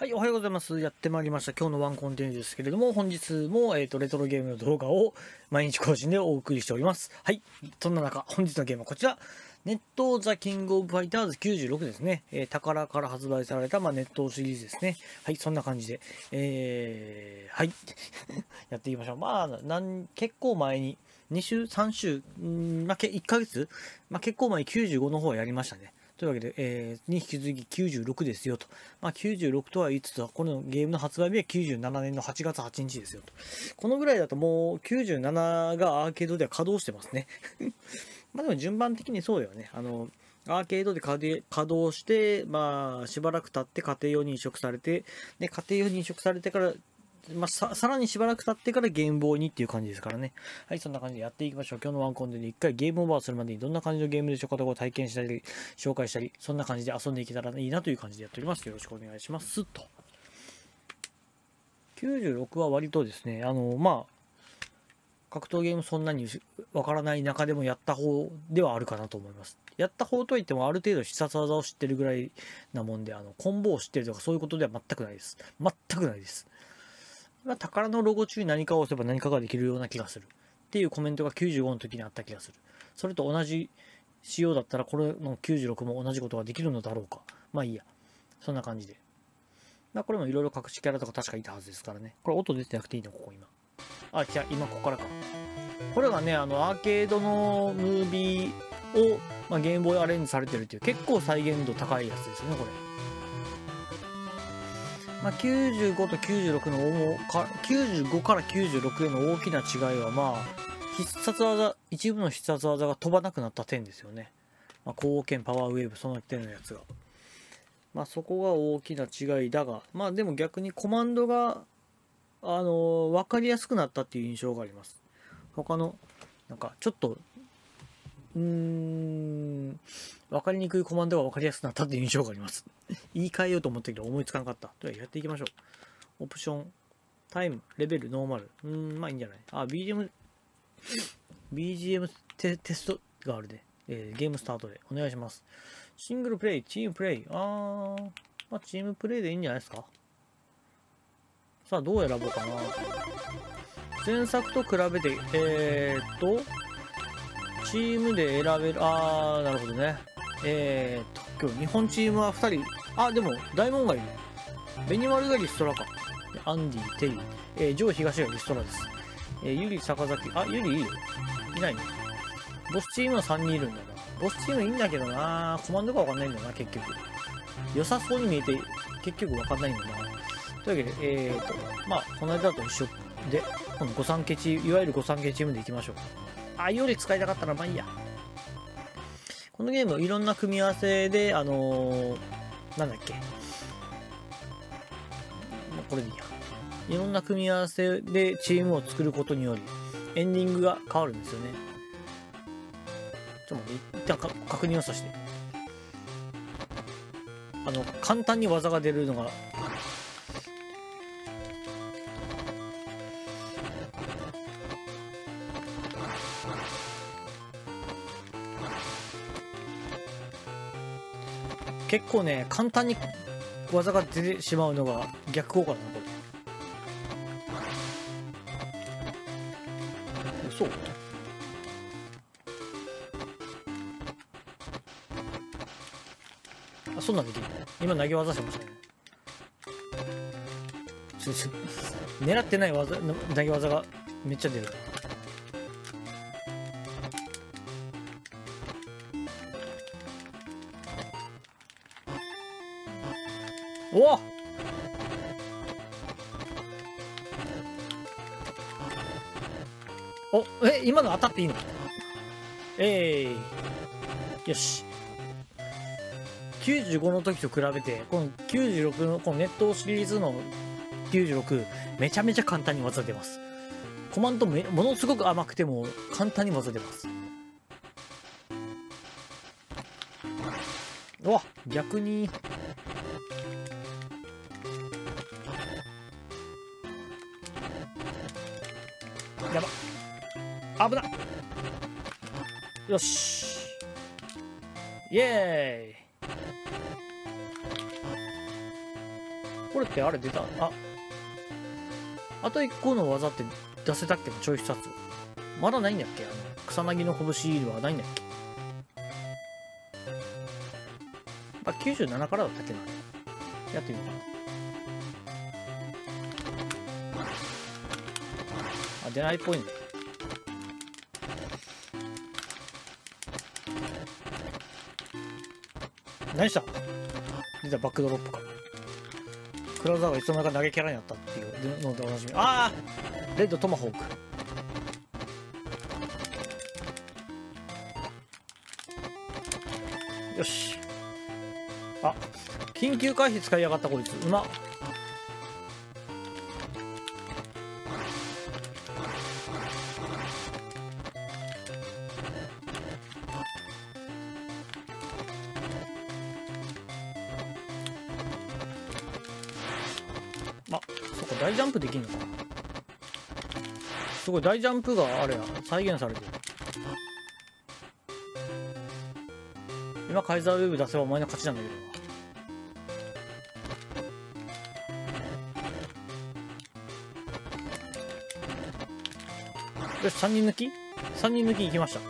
はい、おはようございます。やってまいりました。今日のワンコンテンツですけれども、本日も、レトロゲームの動画を毎日更新でお送りしております。はい、そんな中、本日のゲームはこちら。熱湯ザ・キング・オブ・ファイターズ96ですね。宝から発売された、熱湯シリーズですね。はい、そんな感じで。はい。やっていきましょう。結構前に、2週、3週、1ヶ月、結構前に95の方やりましたね。というわけで、に引き続き96ですよと。96とは言いつつ、このゲームの発売日は97年の8月8日ですよと。このぐらいだともう97がアーケードでは稼働してますね。でも順番的にそうだよね。アーケードで稼働して、しばらく経って家庭用に移植されて、で、家庭用に移植されてから、さらにしばらく経ってからゲームボーイにっていう感じですからね。はい、そんな感じでやっていきましょう。今日のワンコンテンツで一回ゲームオーバーするまでにどんな感じのゲームでしょうかとかを体験したり、紹介したり、そんな感じで遊んでいけたらいいなという感じでやっております。よろしくお願いします。と。96は割とですね、格闘ゲームそんなにわからない中でもやった方ではあるかなと思います。やった方といってもある程度必殺技を知ってるぐらいなもんで、コンボを知ってるとかそういうことでは全くないです。宝のロゴ中に何かを押せば何かができるような気がするっていうコメントが95の時にあった気がする。それと同じ仕様だったらこれの96も同じことができるのだろうか。いいや。そんな感じで。これもいろいろ隠しキャラとか確かいたはずですからね。これ音出てなくていいのここ今。じゃあ今ここからか。これがね、アーケードのムービーを、ゲームボーイアレンジされてるっていう結構再現度高いやつですね、これ。95と96の95から96への大きな違いは必殺技一部の必殺技が飛ばなくなった点ですよね。光剣パワーウェーブその点のやつがそこが大きな違いだがでも逆にコマンドが分かりやすくなったっていう印象があります。他のなんかちょっと分かりにくいコマンドが分かりやすくなったっていう印象があります。言い換えようと思ったけど思いつかなかった。とりあえずやっていきましょう。オプション、タイム、レベル、ノーマル。いいんじゃない？BGM テストがあるで、ゲームスタートでお願いします。シングルプレイ、チームプレイ。チームプレイでいいんじゃないですか。さあ、どう選ぼうかな。前作と比べて、チームで選べる、なるほどね。今日日本チームは2人、でも大門がいる。ベニマルがリストラか。アンディ、テイ、ジョー東がリストラです。ユリ、坂崎、ユリいいよ。いないね。ボスチームは3人いるんだな。ボスチームいいんだけどな、コマンドがわかんないんだな、結局。良さそうに見えて、結局わかんないんだな。というわけで、この間と一緒で、この御三家チーム、いわゆる御三家チームでいきましょう。より使いたかったらいいや。このゲームいろんな組み合わせでなんだっけこれでいいや。いろんな組み合わせでチームを作ることによりエンディングが変わるんですよね。ちょっと待って一旦確認をさせて。簡単に技が出るのが結構ね、簡単に技が出てしまうのが逆効果だな、これ。嘘？そんなんできる。今投げ技してましたね。狙ってない技、投げ技がめっちゃ出る。お！今の当たっていいの？よし。95の時と比べて、この96の、この熱湯シリーズの96、めちゃめちゃ簡単に技出ます。コマンドものすごく甘くても、簡単に技出ます。逆に。やば。危ない。よし。イエーイ。ここれってあれ出た？あ、あと1個の技って出せたっけ？ちょい2つ。まだないんだっけ？草薙の拳はないんだっけ？あ、97からだったっけな。やってみようかな。あ、出ないっぽいね。何した？出たバックドロップか。クラウザーがいつの間にか投げキャラになったっていうのでおなじみ。ああ！レッドトマホーク。よし。あ、緊急回避使いやがったこいつ。うまっ。あ、そっか、大ジャンプできんのか。すごい、大ジャンプがあれや、再現されてる。今カイザーウェーブ出せばお前の勝ちなんだけど。よし、3人抜き ?3 人抜きいきました。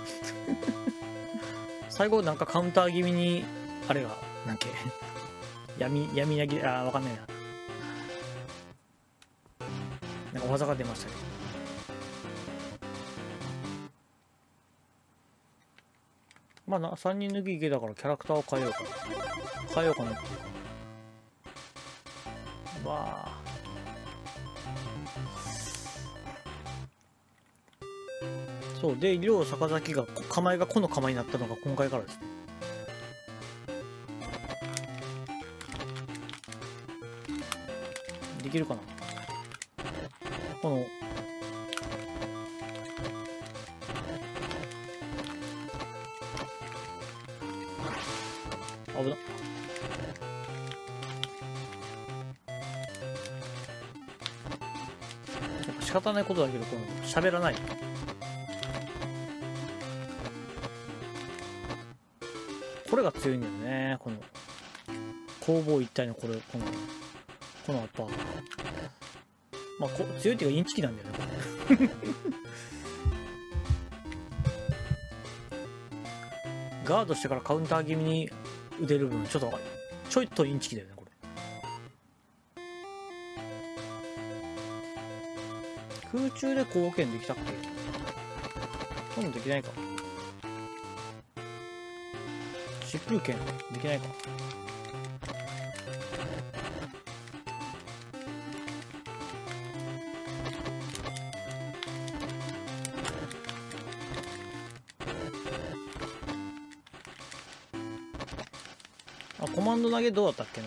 最後なんかカウンター気味に、あれが、なんけ、闇なぎ、あー、わかんないな。なんか技が出ましたけど。まあな、3人抜きいけだからキャラクターを変えようかな。変えようかなっていう。まあ。そうで、両坂崎が構えが個の構えになったのが今回からですね。できるかなこの。危なっ。やっぱ仕方ないことだけど、この喋らない。これが強いんだよね、この攻防一体のこのやっぱまあ強いっていうかインチキなんだよねこれガードしてからカウンター気味に打てる分ちょっとインチキだよねこれ。空中で貢献できたっけ？今度できないか。疾風拳できないか。あ、コマンド投げどうだったっけな。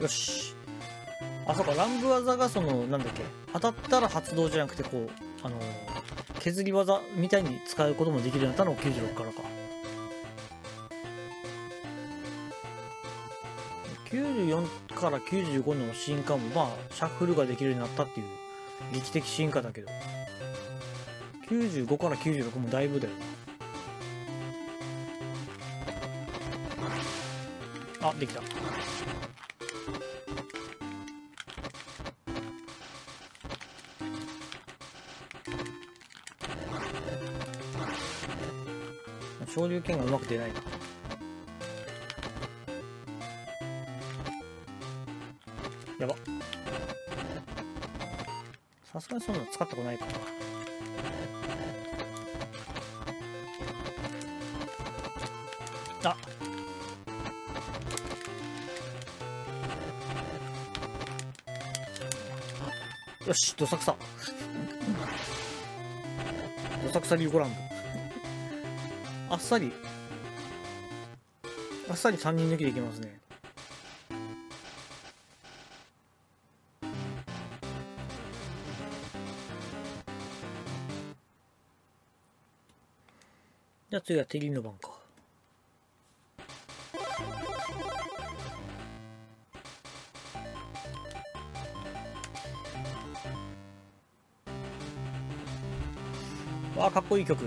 よし。あ、そうか、乱舞技がそのなんだっけ、当たったら発動じゃなくてこう削り技みたいに使うこともできるようになったのを96からか。94から95の進化もまあシャッフルができるようになったっていう劇的進化だけど、95から96もだいぶだよな。あ、できた。昇竜拳がうまく出ないな。やば。さすがにそんなの使ったことないか。あ。よし、どさくさ。どさくさリュウゴランド。あっさり3人抜きできますね。じゃあ次はテリーの番か。わあ、かっこいい曲。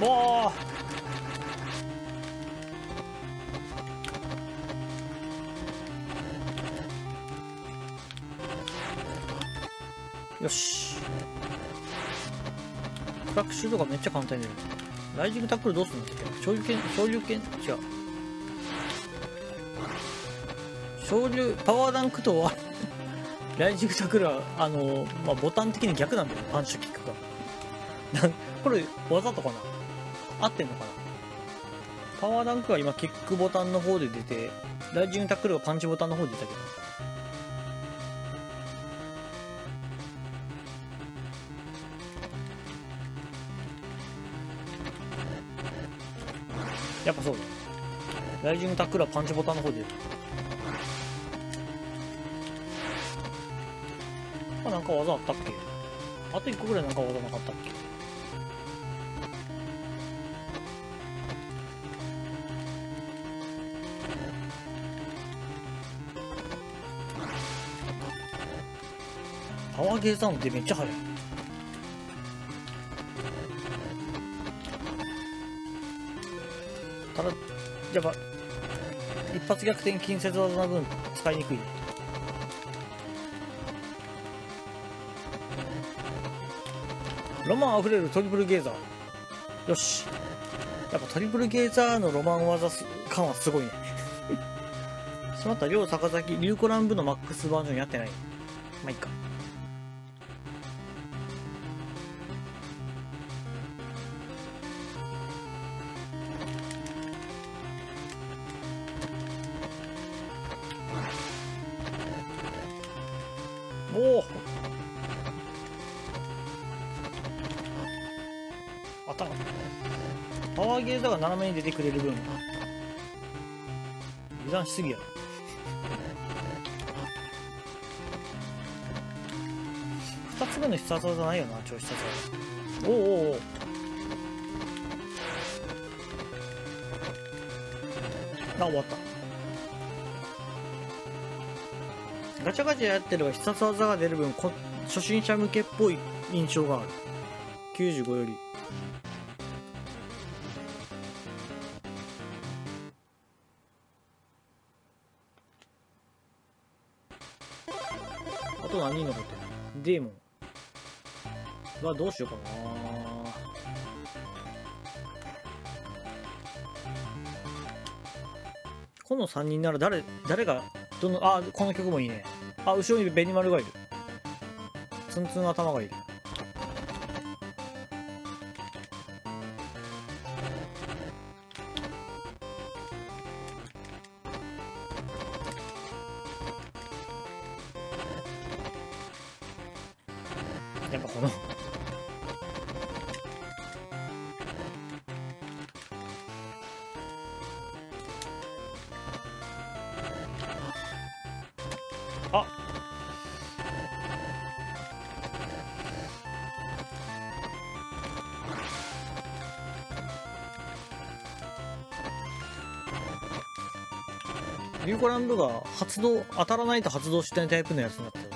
もう。よし。クラックシュートがめっちゃ簡単に出る。ライジングタックルどうするんだっけ？昇竜拳違う。パワーダンクとはライジングタックルはまあ、ボタン的に逆なんだよ、パンチキックが。これ技とかな、合ってんのかな。パワーダンクは今キックボタンの方で出て、ライジングタックルはパンチボタンの方で出たけど。やっぱそうだ。ライジングタックルはパンチボタンの方で出た。なんか技あったっけ？あと1個ぐらいなんか技なかったっけ？パワーゲーザーの手めっちゃ速い。ただやっぱ一発逆転近接技の分使いにくい。ロマンあふれるトリプルゲーザー。よし、やっぱトリプルゲーザーのロマン技感はすごいね。しまった、両坂崎リュウコラン部のマックスバージョンやってない。まあいいか。おお、パワーゲーザーが斜めに出てくれる分油断しすぎやろ。2つ目の必殺技ないよな、超必殺技。おおおお、あ、終わった。ガチャガチャやってれば必殺技が出る分、初心者向けっぽい印象がある。95より何残ってる？デーモンはどうしようかな。この3人なら誰がどの、あ、この曲もいいね。あ、後ろにベニマルがいる。ツンツン頭がいる。やっぱこのあ、リュウコランブが発動、当たらないと発動しないタイプのやつになってる。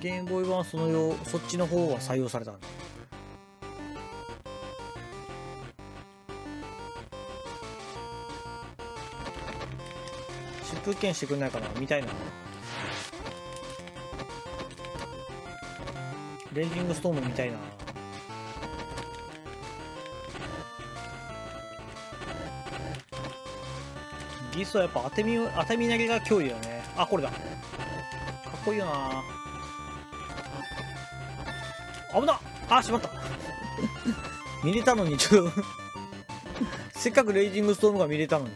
ゲームボーイ版はそっちの方は採用されたんだ。疾風剣してくんないかな、みたいな。レンジングストームみたいな。ギスはやっぱ当て身投げが脅威だよね。あ、これだ。かっこいいよな。危なっ、あ、しまった。見れたのに、ちょっとせっかくレイジングストームが見れたのに。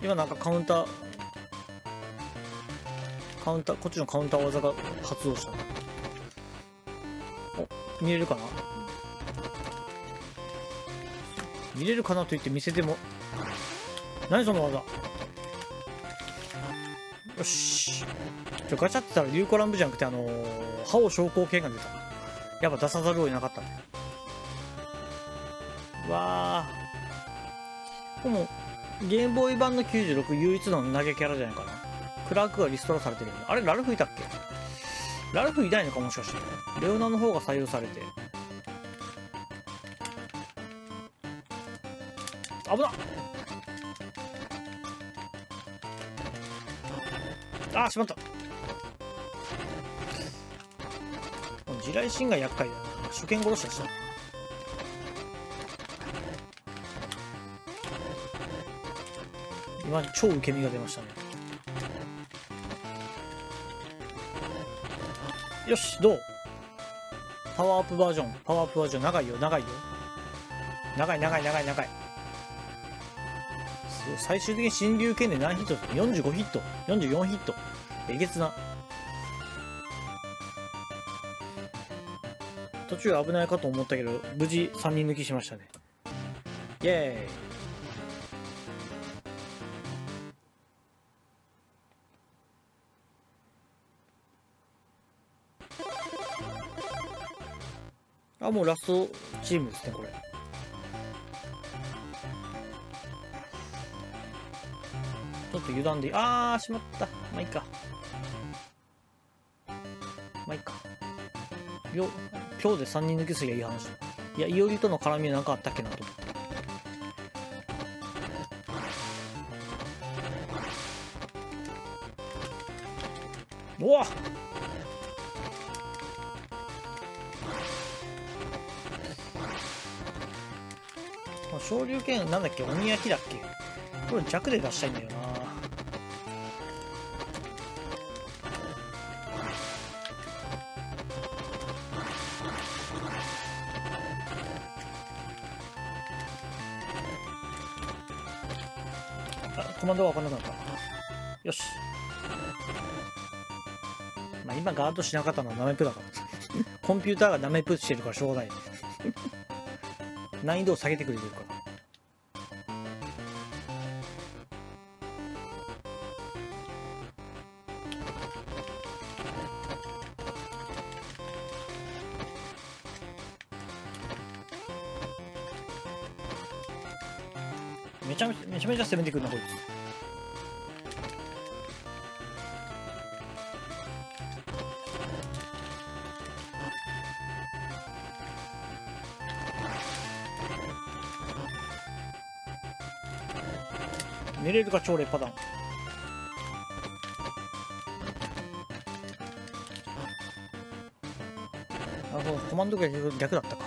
今なんかカウンターこっちのカウンター技が発動した。お、見れるかな、見れるかなと言って見せても、何その技。よし、ガチャってたらリュウコランブじゃなくて覇王昇降剣が出た。やっぱ出さざるを得なかったね。うわあ、でもゲームボーイ版の96唯一の投げキャラじゃないかな。クラークがリストラされてるよね。あれラルフいたっけ？ラルフいないのか、もしかしてレオナの方が採用されて。危なっ、あーしまった。地雷侵害厄介だな。初見殺しはしない。今超受け身が出ましたね。よし、どう、パワーアップバージョン、パワーアップバージョン、長いよ長いよ、長い長い長い長い。すごい、最終的に新竜剣で何ヒット、45ヒット、44ヒット、えげつな。途中危ないかと思ったけど無事3人抜きしましたね。イエーイ。あ、もうラストチームですね、これ。ちょっと油断で、あーしまった。まあいいか、まあいいか。よ、今日で3人抜きすりゃいい話だ。いや、いおりとの絡みは何かあったっけなと思って。うわっ、昇竜拳なんだっけ、鬼焼きだっけ、これ弱で出したいんだよな。あ、コマンドが分かんなくなった。よし、まあ今ガードしなかったのはナメプだからコンピューターがナメプしてるからしょうがない難易度を下げてくれてるから。めちゃめちゃ攻めてくるなこいつ。寝れるか、超劣化だ。あ、そう、コマンドが逆だったか。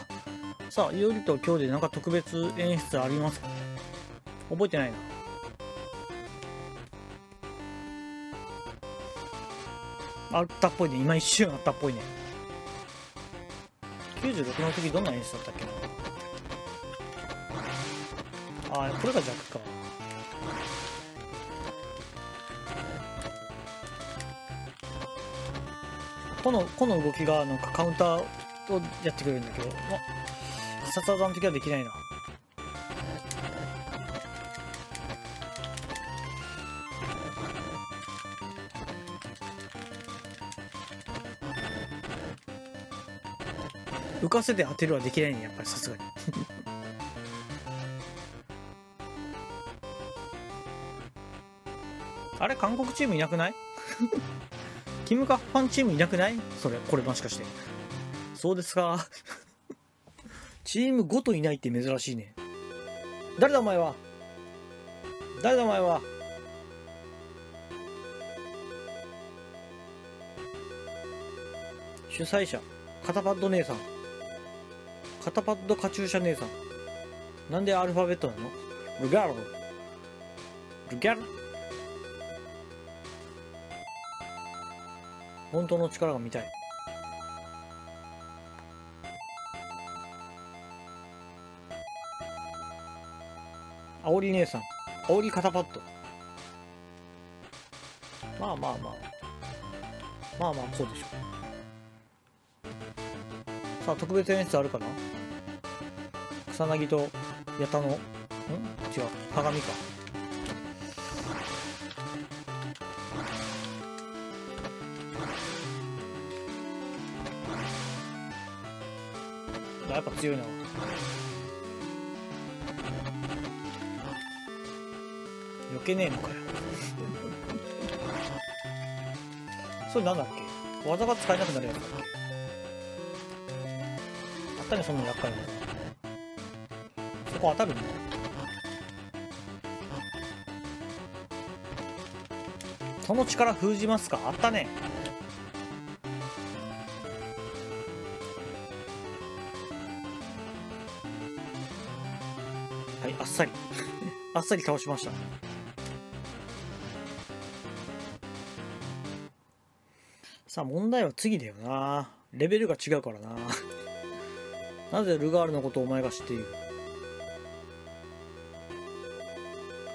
さあ、いおりと今日でなんか特別演出ありますか？覚えてないな。あったっぽいね。今一瞬あったっぽいね。96の時どんな演出だったっけな。あ、これが弱か。この動きがなんかカウンターをやってくれるんだけど、必殺技の時はできないな。浮かせて当てるはできないね、やっぱりさすがにあれ、韓国チームいなくないキムカファンチームいなくない？それ、これもしかして。そうですか。チームごといないって珍しいね。誰だお前は？誰だお前は？主催者、肩パッド姉さん。肩パッドカチューシャ姉さん。なんでアルファベットなの？ルガル。ルガル。本当の力が見たい。あおり姉さん、あおり肩パッド。まあまあまあまあまあ、こうでしょう。さあ、特別演出あるかな。草薙と矢田の、ん？違う、鏡か。やっぱ強いな。避けねえのかよそれなんだっけ。技が使えなくなるやつ。当たりそんな厄介な。そこ当たるんだ。その力封じますか。あったね。はい、あっさりあっさり倒しました。さあ問題は次だよな。レベルが違うからな。なぜルガールのことをお前が知っている。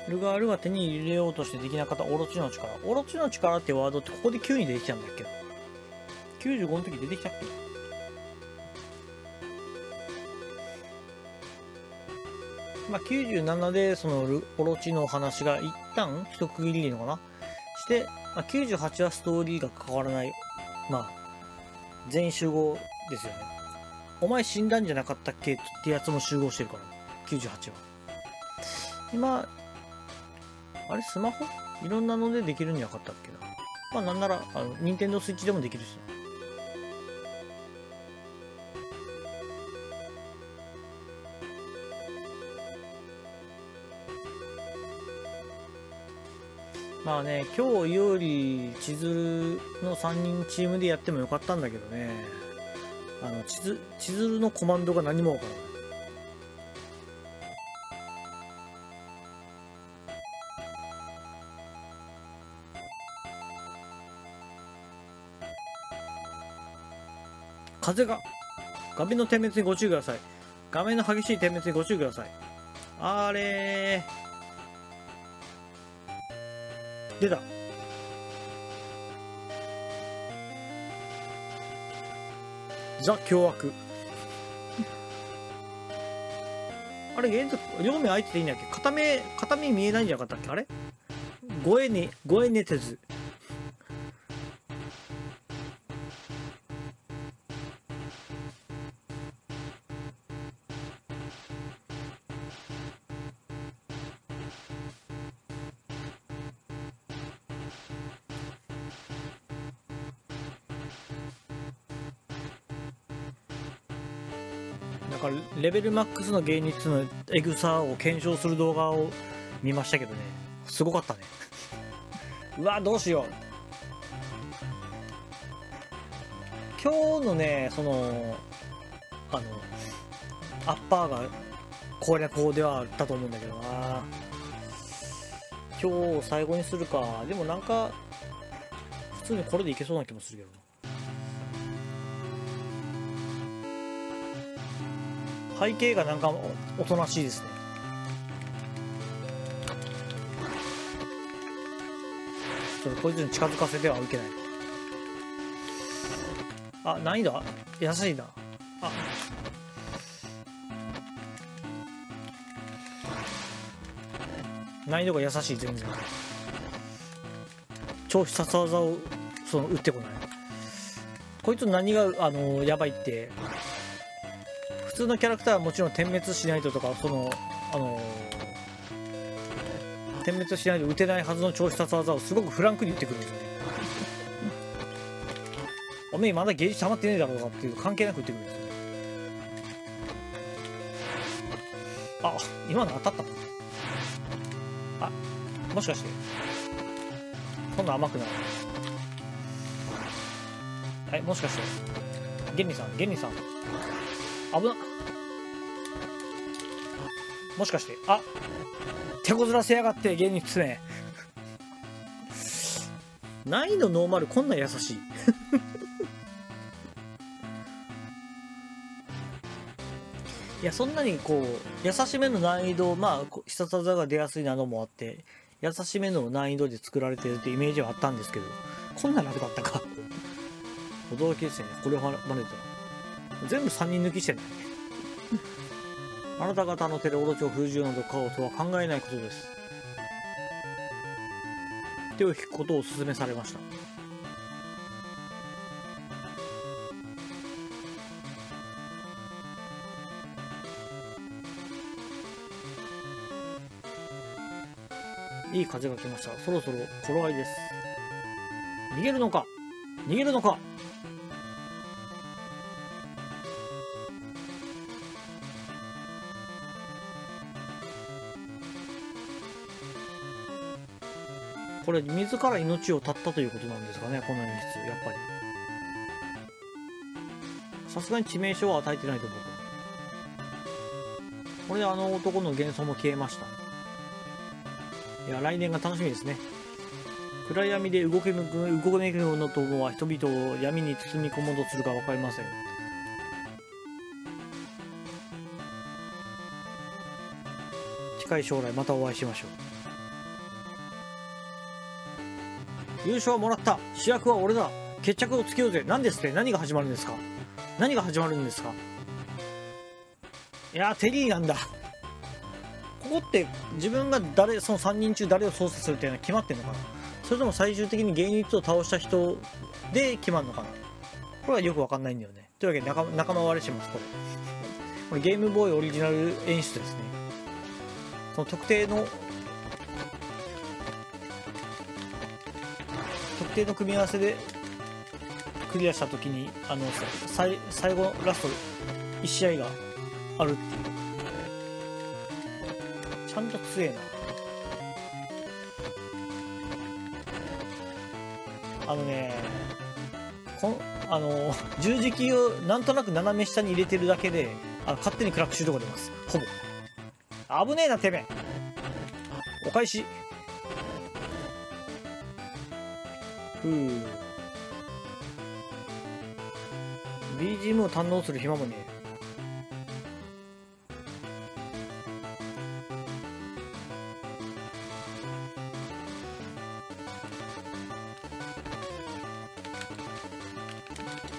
ルガールが手に入れようとしてできなかったオロチの力。オロチの力ってワードってここで9に出てきたんだっけ。95の時出てきたっけ。まあ97でそのオロチの話が一旦一区切りでいいのかなして、まあ、98はストーリーが変わらない。まあ全員集合ですよね。お前死んだんじゃなかったっけってやつも集合してるから98は。今あれスマホいろんなのでできるんじゃなかったっけな。まあなんなら任天堂スイッチでもできるし。まあね、今日より千鶴の3人チームでやってもよかったんだけどね。千鶴のコマンドが何もわからない。風が画面の点滅にご注意ください。画面の激しい点滅にご注意ください。あれー出た。ザ凶悪。あれ原則両目開いてていいんだっけ。片目見えないんじゃなかったっけ。あれごえねてず。レベルマックスの芸人っつのエグさを検証する動画を見ましたけどね、すごかったね。うわどうしよう。今日のねそのアッパーが攻略法ではあったと思うんだけどな。今日最後にするか。でもなんか普通にこれでいけそうな気もするけどな。背景がなんかおとなしいですね。ちょっとこいつに近づかせてはいけない。あ、難易度優しいな。あ難易度が優しい。全然超必殺技をその打ってこない。こいつ何がやばいって普通のキャラクターはもちろん点滅しないととかその点滅しないと打てないはずの超必殺技をすごくフランクに打ってくるんですよね。おめえまだゲージ溜まってねえだろうかっていう関係なく打ってくるんですよね。あ今の当たったもん。あもしかして今度甘くなる。はいもしかしてゲンリさん危なっ。もしかしてあ手こずらせやがって芸人つめ難易度ノーマルこんな優しいいやそんなにこう優しめの難易度まあ必殺技が出やすいなどもあって優しめの難易度で作られてるってイメージはあったんですけどこんな楽だったか驚きですね。これをまねた全部3人抜きしてるあなた方の手でオロチを封じようなど買おうとは考えないことです。手を引くことをお勧めされました。いい風が来ました。そろそろ頃合いです。逃げるのかこれ自ら命を絶ったということなんですかね、この演出。やっぱりさすがに致命傷は与えてないと思う。これであの男の幻想も消えました。いや、来年が楽しみですね。暗闇で動けぬような友は人々を闇に包み込もうとするか分かりません。近い将来またお会いしましょう。優勝はもらった、主役は俺だ、決着をつけようぜ。何ですって、何が始まるんですか、何が始まるんですか。いやー、テリーなんだ。ここって自分が誰、その3人中誰を操作するっていうのは決まってんのかな、それとも最終的に芸人を倒した人で決まるのかな。これはよくわかんないんだよね。というわけで仲間割れします。これゲームボーイオリジナル演出ですね。その特定の組み合わせでクリアした時に最後ラスト1試合があるっていう、ちゃんと強えな。あのね、十字キーをなんとなく斜め下に入れてるだけで勝手にクラックシュートが出ます。ほぼ危ねえな、てめえ。お返し。BGM を堪能する暇もね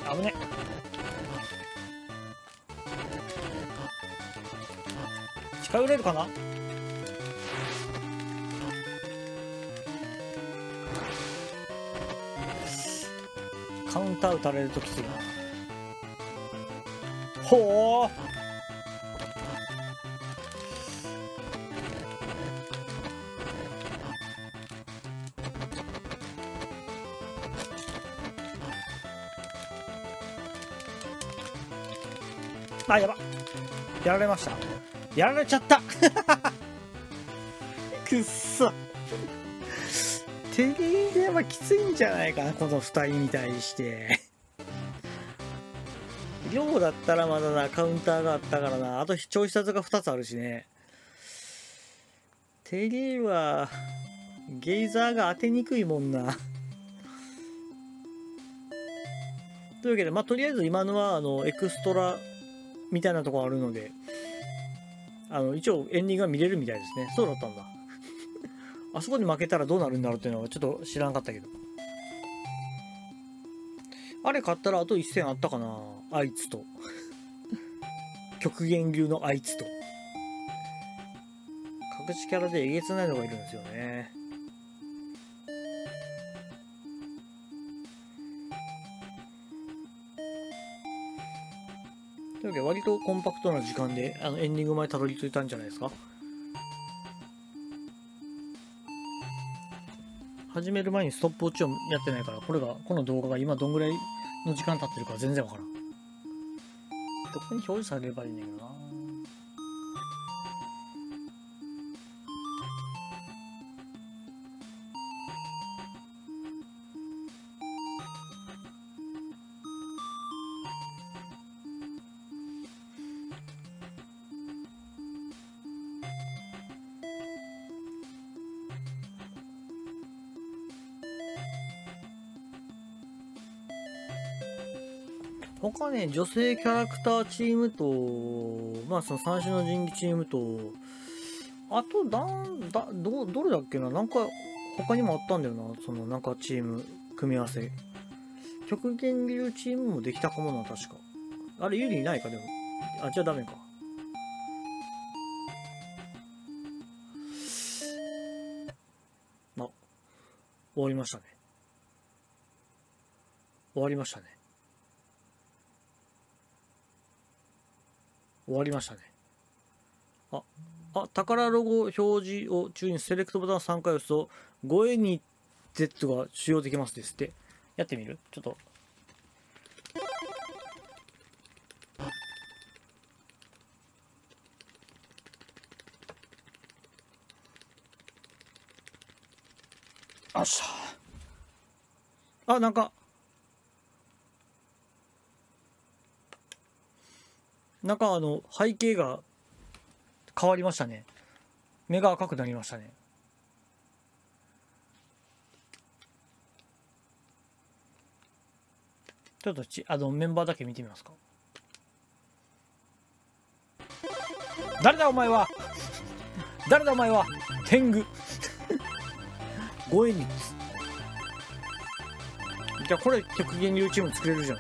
え。危ね。近寄れるかな。カウンター打たれるときついな。ほう。あ、やば、やられました、やられちゃった。くっそ。テリーではきついんじゃないかな、この2人に対して。量だったらまだな、カウンターがあったからな。あと調子札が2つあるしね。テリーはゲイザーが当てにくいもんな。というわけで、まあとりあえず今のはエクストラみたいなとこあるので、一応エンディングが見れるみたいですね。そうだったんだ。あそこに負けたらどうなるんだろうっていうのはちょっと知らんかったけど、あれ買ったらあと1戦あったかな、あいつと。極限流のあいつと。隠しキャラでえげつないのがいるんですよね。割とコンパクトな時間でエンディング前たどり着いたんじゃないですか。始める前にストップウォッチをやってないから、この動画が今どんぐらいの時間経ってるか全然わからん。どこに表示されればいいんだけどな。他ね、女性キャラクターチームと、まあその三種の神器チームと、あとどれだっけな、なんか他にもあったんだよな、そのなんかチーム組み合わせ。極限流チームもできたかもな、確か。あれ、ユリいないか、でも。あ、じゃあダメか。あ、終わりましたね。終わりましたね。終わりましたね。あ、宝ロゴ表示を中にセレクトボタンを3回押すと、5Aに Z が使用できますですって。やってみる？ちょっと。よっしゃ。あ、なんか背景が変わりましたね。目が赤くなりましたね。ちょっとメンバーだけ見てみますか。誰だお前は、誰だお前は、天狗5円に。じゃあこれ極限流チーム作れるじゃん。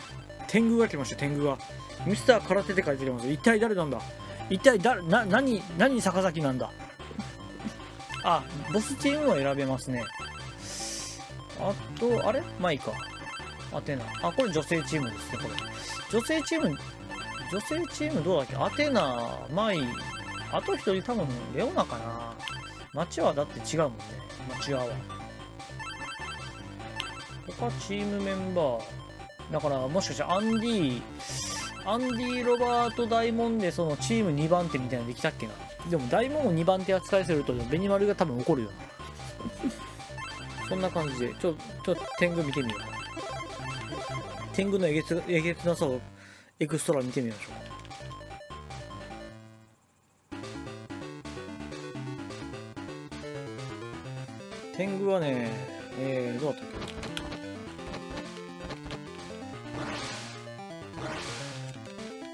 天狗が来ました。天狗がミスター空手って書いてあります。一体誰なんだ、一体誰な、何坂崎なんだ。あ、ボスチームは選べますね。あとあれマイカアテナ、あ、これ女性チームですね。これ女性チームどうだっけ。アテナ、マイ、あと一人多分レオナかな。町はだって違うもんね。町は他チームメンバーだから、もしかしたらアンディ・ロバート・ダイモンでそのチーム2番手みたいなのできたっけな。でもダイモンを2番手扱いするとベニマルが多分怒るよなそんな感じでちょっと天狗見てみようか。天狗のえげつなさをエクストラ見てみましょう。天狗はね、どうだったっけ。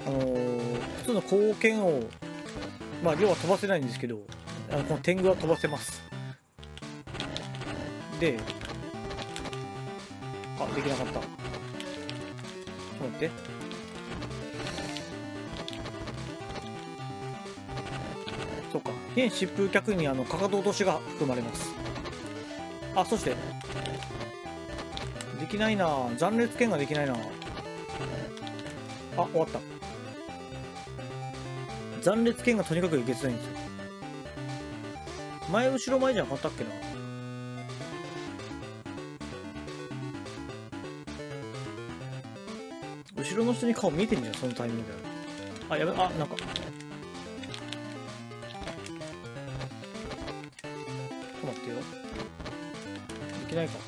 普通の光剣をまあ量は飛ばせないんですけど、この天狗は飛ばせます。で、あ、できなかった。ちょっと待って、そうか、現疾風脚にかかと落としが含まれます。あ、そしてできないな、残烈剣ができないな。あ、終わった。残烈剣がとにかくいけつないんですよ。前後ろ前じゃなかったっけな。後ろの人に顔見えてんじゃん、そのタイミングで。あ、やべ、あ、なんかないか。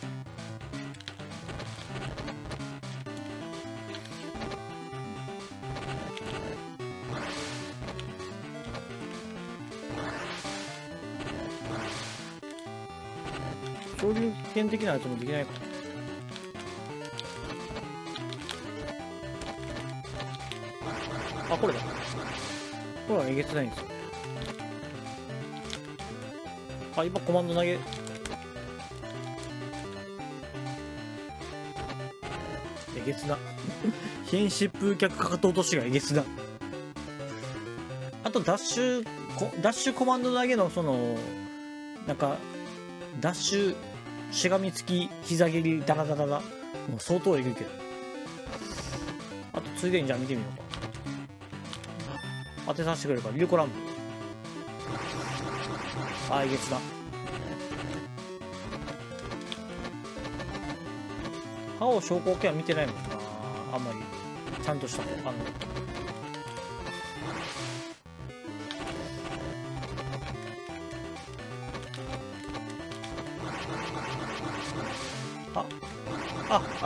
そういう危険的なやつもできないか。あ、これだ。これはえげつないんですよ。あ、今コマンド投げ。えげつな変疾風脚かかと落としがえげつな。あとダッシュコマンドだけのそのなんかダッシュしがみつき膝蹴りダラダラダ、もう相当えぐいけど。あとついでにじゃあ見てみようか。当てさせてくれるか。リュコランプ、あ、えげつな。歯を昇降系は見てないもんな、あんまりちゃんとしたの。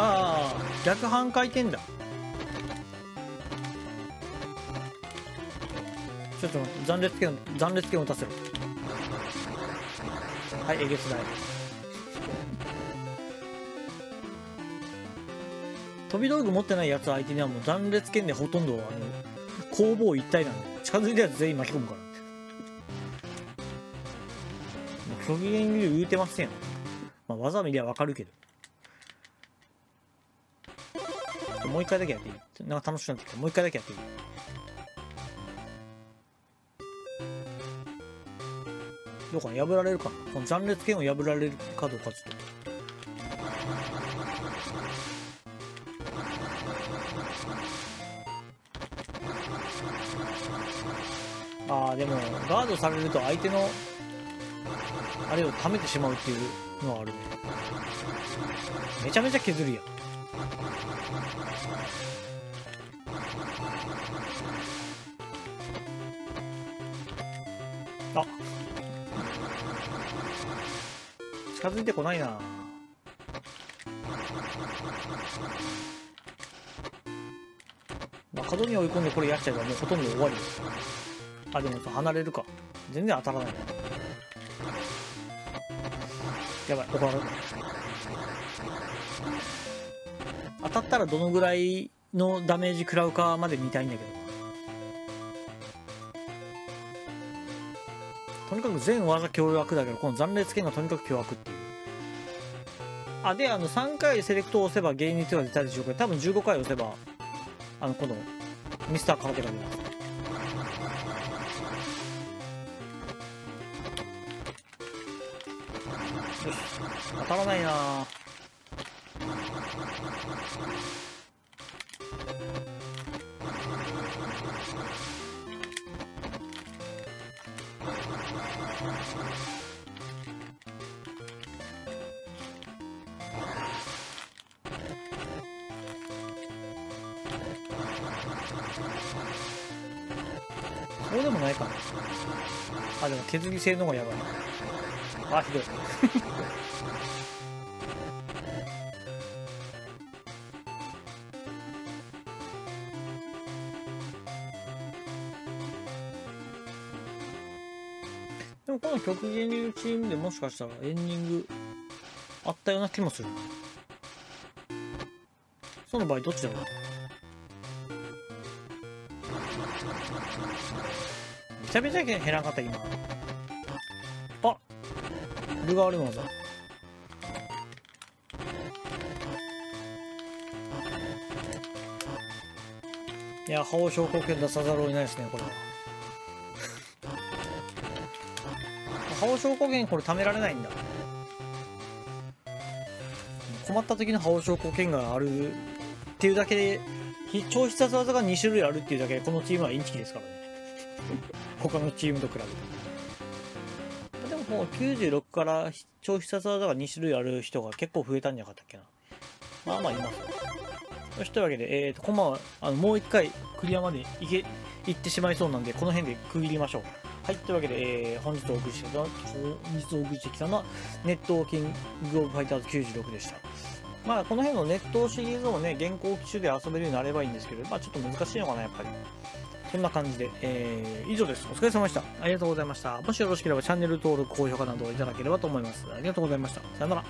あ、逆半回転だ。ちょっと待って、残烈剣を出せろ。はい、えげつない。飛び道具持ってないやつ相手にはもう断裂剣でほとんど攻防一体なんで、近づいたやつ全員巻き込むから。虚偽演技言うてませんよ、まあ、技見りゃ分かるけど。もう一回だけやっていい、なんか楽しくなってきた。もう一回だけやっていい。どうかな、破られるかな。この断裂剣を破られるかどうかちょっと。あー、でもガードされると相手のあれを溜めてしまうっていうのはあるね。めちゃめちゃ削るやん。あ、近づいてこないな。まあ、角に追い込んでこれやっちゃえばもうほとんど終わりです。あ、でもやっぱ離れるか。全然当たらないね。やばい、怒られる。当たったらどのぐらいのダメージ食らうかまで見たいんだけど、とにかく全技凶悪だけど、この残烈剣がとにかく凶悪っていう。あ、で、3回セレクトを押せば芸人とは出たでしょうけど、多分15回押せば、このミスターカワケが出ます。よし、当たらないなぁ。そうでもないかな。あ、でも削り性の方がやばいな。あ、ひどい。でもこの極限流チームでもしかしたらエンディングあったような気もする。その場合どっちだろう。めちゃめちゃ減らんかった今。あ、ルガールマンだ。いや、覇王昇降拳出さざるを得ないですねこれは。覇王昇降拳これ貯められないんだ。困った時の覇王昇降拳があるっていうだけで、超必殺技が2種類あるっていうだけでこのチームはインチキですからね他のチームと比べて。でももう96から超必殺技が2種類ある人が結構増えたんじゃなかったっけな。まあまあいますよ。そしたわけで、コマはもう1回クリアまでいってしまいそうなんで、この辺で区切りましょう。はい、というわけで、本日お送りしてきたのは「ネットキングオブファイターズ96」でした。まあこの辺のネットシリーズをね、現行機種で遊べるようになればいいんですけど、まあちょっと難しいのかなやっぱり。そんな感じで、以上です。お疲れ様でした。ありがとうございました。もしよろしければチャンネル登録、高評価などをいただければと思います。ありがとうございました。さよなら。